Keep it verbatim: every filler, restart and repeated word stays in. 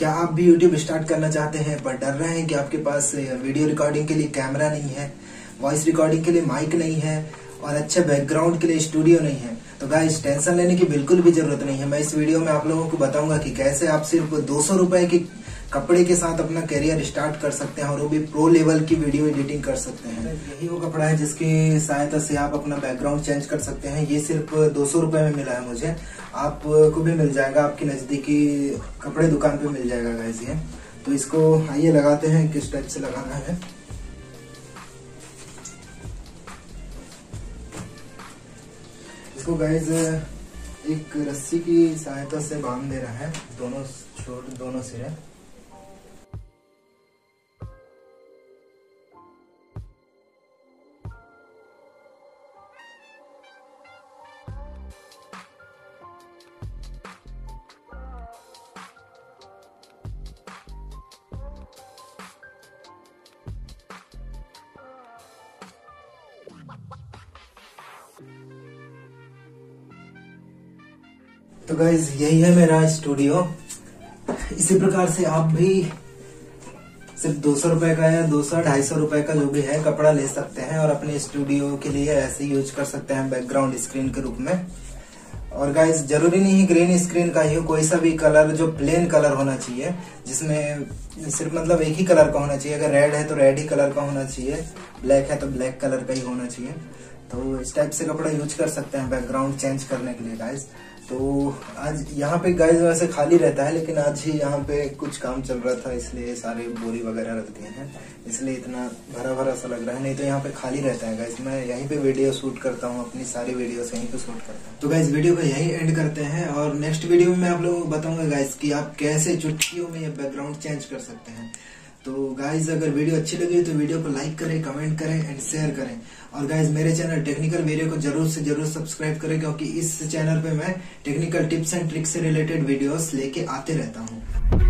क्या आप भी YouTube स्टार्ट करना चाहते हैं पर डर रहे हैं कि आपके पास वीडियो रिकॉर्डिंग के लिए कैमरा नहीं है, वॉइस रिकॉर्डिंग के लिए माइक नहीं है और अच्छे बैकग्राउंड के लिए स्टूडियो नहीं है? तो गाइस टेंशन लेने की बिल्कुल भी जरूरत नहीं है। मैं इस वीडियो में आप लोगों को बताऊंगा कि कैसे आप सिर्फ दो सौ रुपए के कपड़े के साथ अपना करियर स्टार्ट कर सकते हैं और वो भी प्रो लेवल की वीडियो एडिटिंग कर सकते हैं। यही वो कपड़ा है जिसकी सहायता से आप अपना बैकग्राउंड चेंज कर सकते हैं। ये सिर्फ दो सौ रुपए में मिला है मुझे, आपको भी मिल जाएगा, आपकी नजदीकी कपड़े दुकान पे मिल जाएगा गाइस ये। तो इसको आइए लगाते हैं, किस टाइप से लगाना है। इसको गाइस एक रस्सी की सहायता से बांध देना है दोनों छोर, दोनों सिरे। तो गाइज यही है मेरा स्टूडियो। इसी प्रकार से आप भी सिर्फ दो सौ रुपए का या दो सौ ढाई सौ रुपए का जो भी है कपड़ा ले सकते हैं और अपने स्टूडियो के लिए ऐसे यूज कर सकते हैं बैकग्राउंड स्क्रीन के रूप में। और गाइज जरूरी नहीं ग्रीन स्क्रीन का ही हो, कोई सा भी कलर जो प्लेन कलर होना चाहिए, जिसमें सिर्फ मतलब एक ही कलर का होना चाहिए। अगर रेड है तो रेड ही कलर का होना चाहिए, ब्लैक है तो ब्लैक कलर का ही होना चाहिए। तो इस टाइप से कपड़ा यूज कर सकते हैं बैकग्राउंड चेंज करने के लिए गाइज। तो आज यहाँ पे गाइज वैसे खाली रहता है, लेकिन आज ही यहाँ पे कुछ काम चल रहा था इसलिए सारे बोरी वगैरह रख दिए हैं, इसलिए इतना भरा भरा सा लग रहा है, नहीं तो यहाँ पे खाली रहता है गाइज। मैं यहीं पे वीडियो शूट करता हूँ, अपनी सारी वीडियोस यहीं पे शूट करता हूँ। तो गाइज वीडियो को यहीं एंड करते हैं और नेक्स्ट वीडियो में मैं आप लोगों को बताऊंगा गाइज कि आप कैसे चुटकियों में ये बैकग्राउंड चेंज कर सकते हैं। तो गाइज अगर वीडियो अच्छी लगी तो वीडियो को लाइक करें, कमेंट करें एंड शेयर करें। और गाइज मेरे चैनल टेक्निकल वीडियो को जरूर से जरूर सब्सक्राइब करें, क्योंकि इस चैनल पे मैं टेक्निकल टिप्स एंड ट्रिक्स से रिलेटेड वीडियोस लेके आते रहता हूँ।